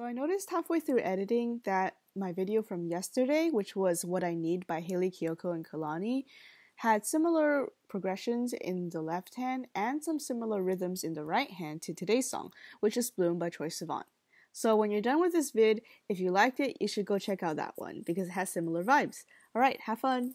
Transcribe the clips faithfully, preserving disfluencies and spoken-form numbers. So I noticed halfway through editing that my video from yesterday, which was What I Need by Hayley Kiyoko and Kalani, had similar progressions in the left hand and some similar rhythms in the right hand to today's song, which is Bloom by Troye Sivan. So when you're done with this vid, if you liked it, you should go check out that one because it has similar vibes. Alright, have fun!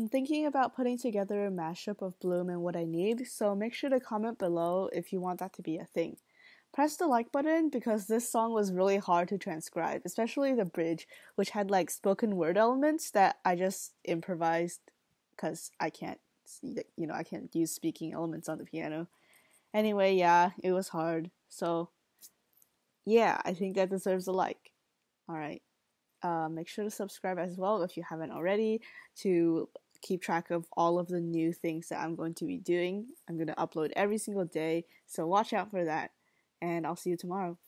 I'm thinking about putting together a mashup of Bloom and What I Need, so make sure to comment below if you want that to be a thing. Press the like button because this song was really hard to transcribe, especially the bridge, which had like spoken word elements that I just improvised because I can't, you know, I can't use speaking elements on the piano. Anyway, yeah, it was hard. So yeah, I think that deserves a like. Alright, uh, make sure to subscribe as well if you haven't already to keep track of all of the new things that I'm going to be doing. I'm going to upload every single day, so watch out for that. And I'll see you tomorrow.